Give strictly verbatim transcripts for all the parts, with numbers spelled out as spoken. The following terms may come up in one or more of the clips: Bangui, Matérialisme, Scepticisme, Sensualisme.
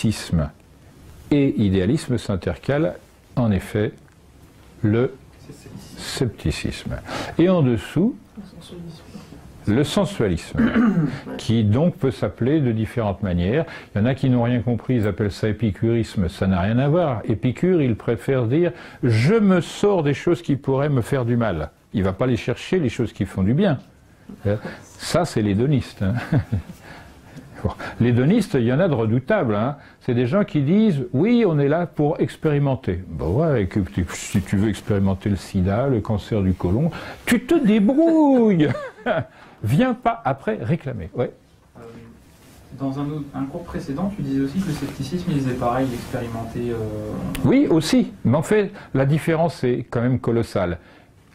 scepticisme et idéalisme s'intercale en effet le scepticisme. Et en dessous, le sensualisme, qui donc peut s'appeler de différentes manières. Il y en a qui n'ont rien compris, ils appellent ça épicurisme, ça n'a rien à voir. Épicure, il préfère dire « je me sors des choses qui pourraient me faire du mal ». Il ne va pas aller chercher les choses qui font du bien. Ça, c'est l'hédoniste. Hein. Bon. L'hédoniste, il y en a de redoutables. Hein. C'est des gens qui disent « oui, on est là pour expérimenter ». Bon, ouais, que, si tu veux expérimenter le sida, le cancer du côlon, tu te débrouilles. Viens pas après réclamer. Ouais. Euh, dans un, un cours précédent, tu disais aussi que le scepticisme, il disait pareil, expérimenter... Euh... Oui, aussi. Mais en fait, la différence est quand même colossale.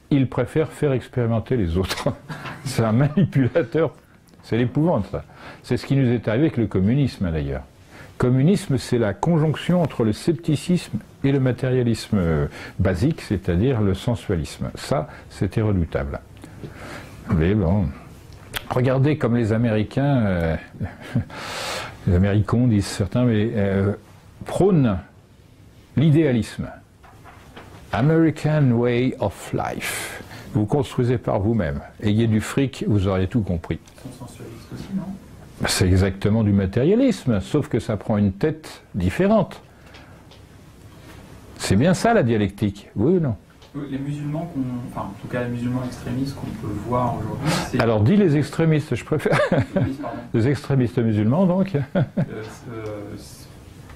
Il préfère faire expérimenter les autres. C'est un manipulateur. C'est l'épouvante, ça. C'est ce qui nous est arrivé avec le communisme, d'ailleurs. Communisme, c'est la conjonction entre le scepticisme et le matérialisme basique, c'est-à-dire le sensualisme. Ça, c'était redoutable. Mais bon, regardez comme les Américains, euh, les Américains disent certains, mais euh, prônent l'idéalisme. American way of life. Vous construisez par vous-même. Ayez du fric, vous auriez tout compris. C'est exactement du matérialisme, sauf que ça prend une tête différente. C'est bien ça la dialectique, oui ou non? Les musulmans, enfin, en tout cas les musulmans extrémistes qu'on peut voir aujourd'hui... Alors dis les extrémistes, je préfère. Les extrémistes musulmans, donc. euh,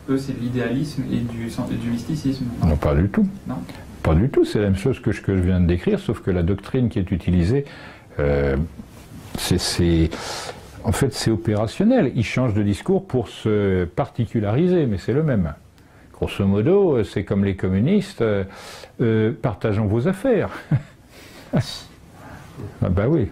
eux, c'est de l'idéalisme et du, et du mysticisme. Non, pas du tout. Non. Pas du tout, c'est la même chose que je, que je viens de décrire, sauf que la doctrine qui est utilisée, euh, c'est... En fait, c'est opérationnel. Ils changent de discours pour se particulariser, mais c'est le même. Grosso modo, c'est comme les communistes, euh, euh, partageons vos affaires. Ah ben oui.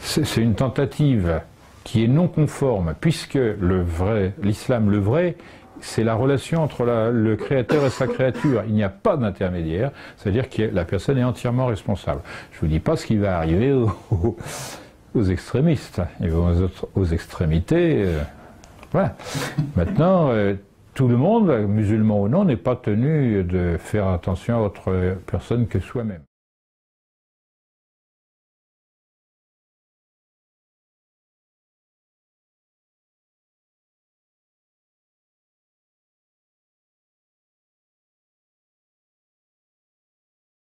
C'est une tentative qui est non conforme, puisque le vrai, l'islam, le vrai, c'est la relation entre la, le créateur et sa créature. Il n'y a pas d'intermédiaire, c'est-à-dire que la personne est entièrement responsable. Je ne vous dis pas ce qui va arriver aux, aux, aux extrémistes et aux, autres, aux extrémités. Euh, voilà. Maintenant... Euh, Tout le monde, musulman ou non, n'est pas tenu de faire attention à autre personne que soi-même.